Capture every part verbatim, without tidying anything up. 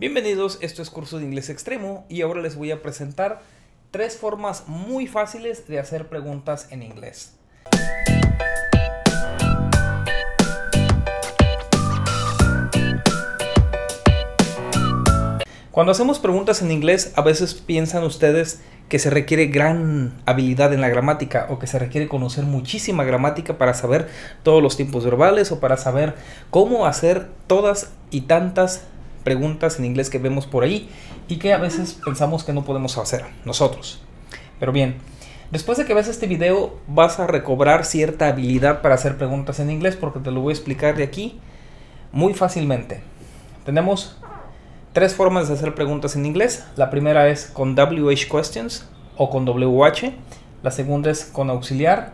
Bienvenidos, esto es Curso de Inglés Extremo y ahora les voy a presentar tres formas muy fáciles de hacer preguntas en inglés. Cuando hacemos preguntas en inglés, a veces piensan ustedes que se requiere gran habilidad en la gramática o que se requiere conocer muchísima gramática para saber todos los tiempos verbales o para saber cómo hacer todas y tantas preguntas en inglés que vemos por ahí y que a veces pensamos que no podemos hacer nosotros. Pero bien, después de que veas este video vas a recobrar cierta habilidad para hacer preguntas en inglés porque te lo voy a explicar de aquí muy fácilmente. Tenemos tres formas de hacer preguntas en inglés. La primera es con W H questions o con W H. La segunda es con auxiliar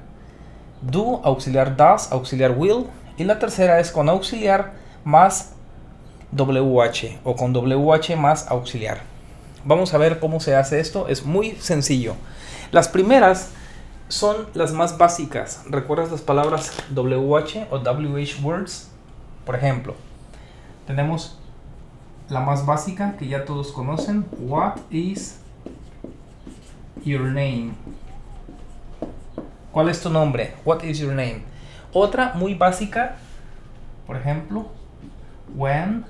do, auxiliar does, auxiliar will. Y la tercera es con auxiliar más W H o con W H más auxiliar. Vamos a ver cómo se hace esto. Es muy sencillo. Las primeras son las más básicas. ¿Recuerdas las palabras W H o W H words? Por ejemplo, tenemos la más básica que ya todos conocen. What is your name? ¿Cuál es tu nombre? What is your name? Otra muy básica, por ejemplo, when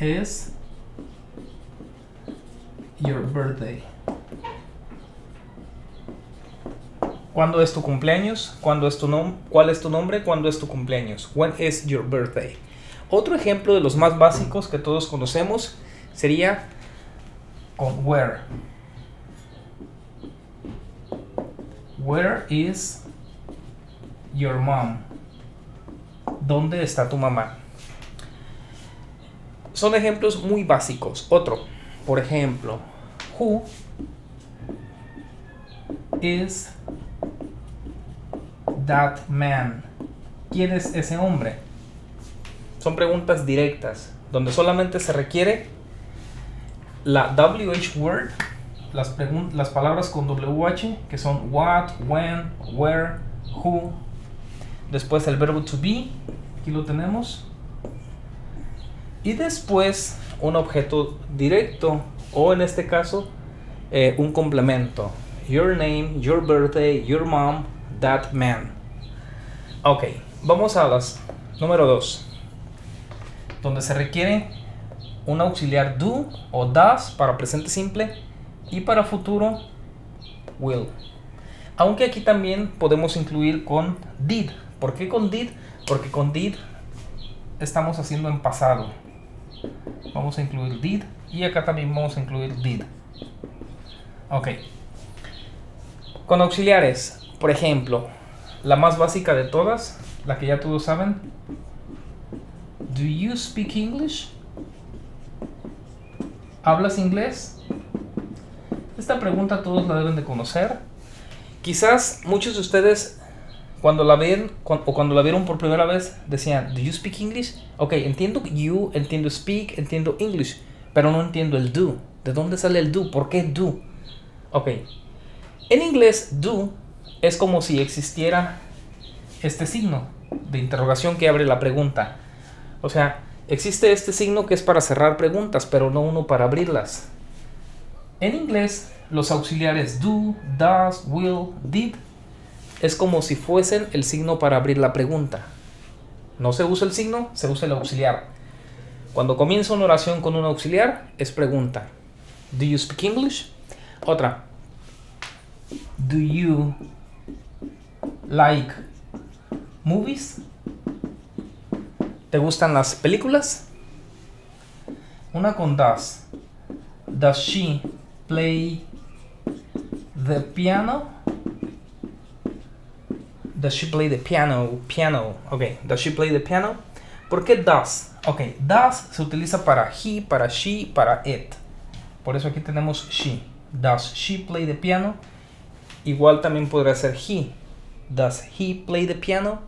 is your birthday? ¿Cuándo es tu cumpleaños? ¿Cuándo es tu nom- ¿Cuál es tu nombre? ¿Cuándo es tu cumpleaños? When is your birthday? Otro ejemplo de los más básicos que todos conocemos sería con where. Where is your mom? ¿Dónde está tu mamá? Son ejemplos muy básicos. Otro, por ejemplo, who is that man? ¿Quién es ese hombre? Son preguntas directas, donde solamente se requiere la W H word, las, las palabras con W H, que son what, when, where, who. Después el verbo to be, aquí lo tenemos. Y después un objeto directo, o en este caso, eh, un complemento. Your name, your birthday, your mom, that man. Ok, vamos a las número dos, donde se requiere un auxiliar do o does para presente simple y para futuro will. Aunque aquí también podemos incluir con did. ¿Por qué con did? Porque con did estamos haciendo en pasado. Vamos a incluir did y acá también vamos a incluir did. Ok. Con auxiliares, por ejemplo, la más básica de todas, la que ya todos saben. Do you speak English? ¿Hablas inglés? Esta pregunta todos la deben de conocer. Quizás muchos de ustedes cuando la ven o cuando la vieron por primera vez decían, ¿do you speak English? Ok, entiendo you, entiendo speak, entiendo English, pero no entiendo el do. ¿De dónde sale el do? ¿Por qué do? Ok, en inglés do es como si existiera este signo de interrogación que abre la pregunta. O sea, existe este signo que es para cerrar preguntas, pero no uno para abrirlas. En inglés, los auxiliares do, does, will, did, es como si fuesen el signo para abrir la pregunta. No se usa el signo, se usa el auxiliar. Cuando comienza una oración con un auxiliar, es pregunta. Do you speak English? Otra. Do you like movies? ¿Te gustan las películas? Una con does. Does she play the piano? Does she play the piano? Piano. Ok. Does she play the piano? ¿Por qué does? Ok. Does se utiliza para he, para she, para it. Por eso aquí tenemos she. Does she play the piano? Igual también podría ser he. Does he play the piano?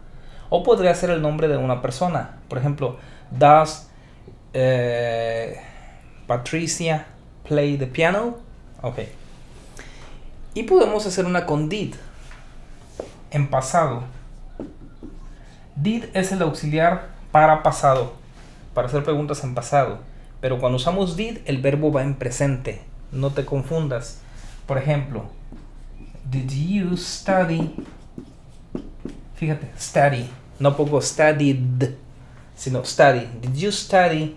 O podría ser el nombre de una persona. Por ejemplo, does eh, Patricia play the piano? Ok. Y podemos hacer una con did. En pasado. Did es el auxiliar para pasado. Para hacer preguntas en pasado. pero cuando usamos did, el verbo va en presente. No te confundas. Por ejemplo, did you study? Fíjate, study. No pongo studied, sino study. Did you study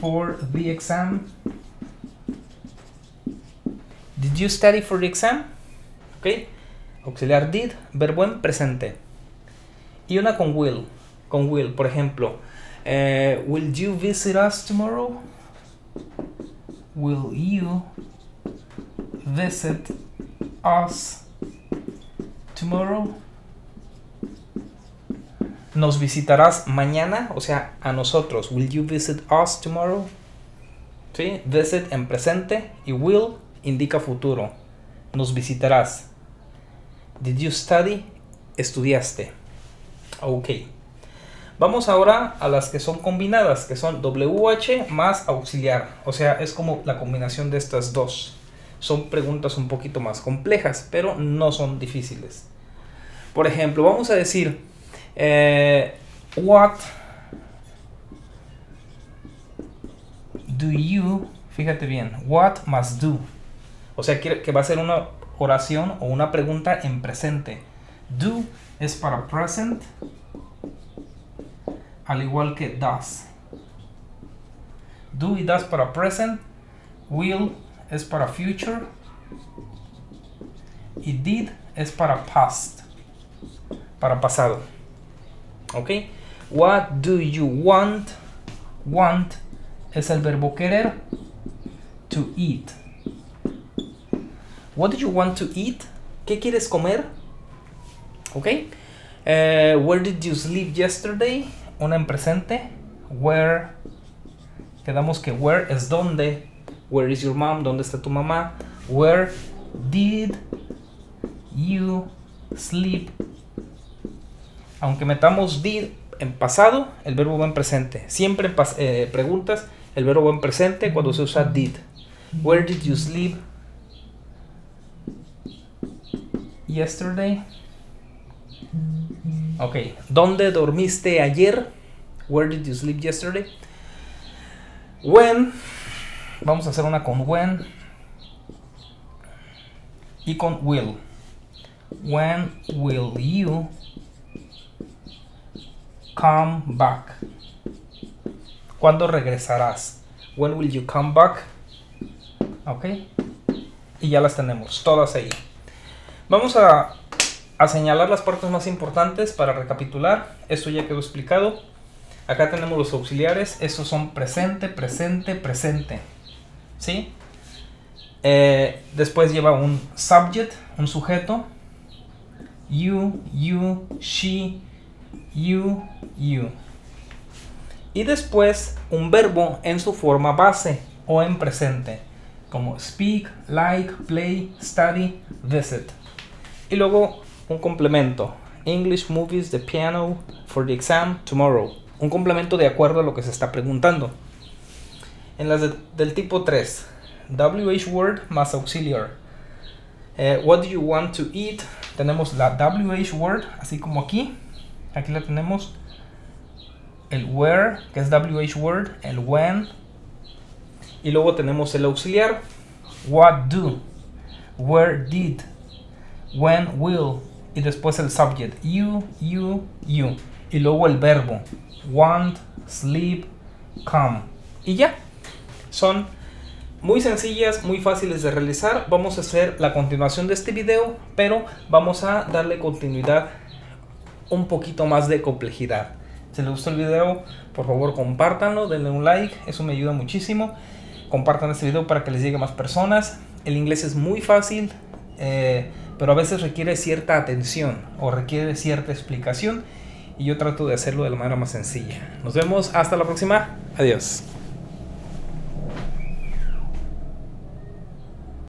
for the exam? Did you study for the exam? Ok. Auxiliar did, verbo en presente. Y una con will. Con will, por ejemplo, eh, will you visit us tomorrow? Will you visit us tomorrow? Nos visitarás mañana, o sea, a nosotros. Will you visit us tomorrow? ¿Sí? Visit en presente y will indica futuro. Nos visitarás. Did you study? Estudiaste. Ok. Vamos ahora a las que son combinadas, que son W H más auxiliar. O sea, es como la combinación de estas dos. Son preguntas un poquito más complejas, pero no son difíciles. Por ejemplo, vamos a decir... Eh, what do you, fíjate bien, what must do, o sea que, que va a ser una oración o una pregunta en presente. Do es para present, al igual que does. Do y does para present, will es para future y did es para past, para pasado. Ok, what do you want? Want es el verbo querer. To eat. What do you want to eat? ¿Qué quieres comer? Ok, uh, where did you sleep yesterday? Una en presente. Where, quedamos que where es dónde. Where is your mom? ¿Dónde está tu mamá? Where did you sleep? Aunque metamos did en pasado, el verbo va en presente. Siempre en eh, preguntas, el verbo va en presente cuando se usa did. Where did you sleep yesterday? Ok, ¿dónde dormiste ayer? Where did you sleep yesterday? When, vamos a hacer una con when y con will. When will you come back? ¿Cuándo regresarás? When will you come back? Ok. Y ya las tenemos todas ahí. Vamos a, a señalar las partes más importantes para recapitular. Esto ya quedó explicado. Acá tenemos los auxiliares. Estos son presente, presente, presente. ¿Sí? Eh, después lleva un subject, un sujeto. You, you, she, you, you. Y después un verbo en su forma base o en presente, como speak, like, play, study, visit. Y luego un complemento, English movies, the piano, for the exam, tomorrow. Un complemento de acuerdo a lo que se está preguntando. En las de, del tipo tres, W H word más auxiliar. eh, What do you want to eat? Tenemos la W H word, así como aquí. Aquí la tenemos, el where, que es W H word, el when, y luego tenemos el auxiliar, what do, where did, when will, y después el subject, you, you, you, y luego el verbo, want, sleep, come. Y ya, son muy sencillas, muy fáciles de realizar. Vamos a hacer la continuación de este video, pero vamos a darle continuidad un poquito más de complejidad. Si les gustó el video, por favor compártanlo, denle un like, eso me ayuda muchísimo. Compartan este video para que les llegue a más personas. El inglés es muy fácil, eh, pero a veces requiere cierta atención o requiere cierta explicación, y yo trato de hacerlo de la manera más sencilla. Nos vemos hasta la próxima. Adiós.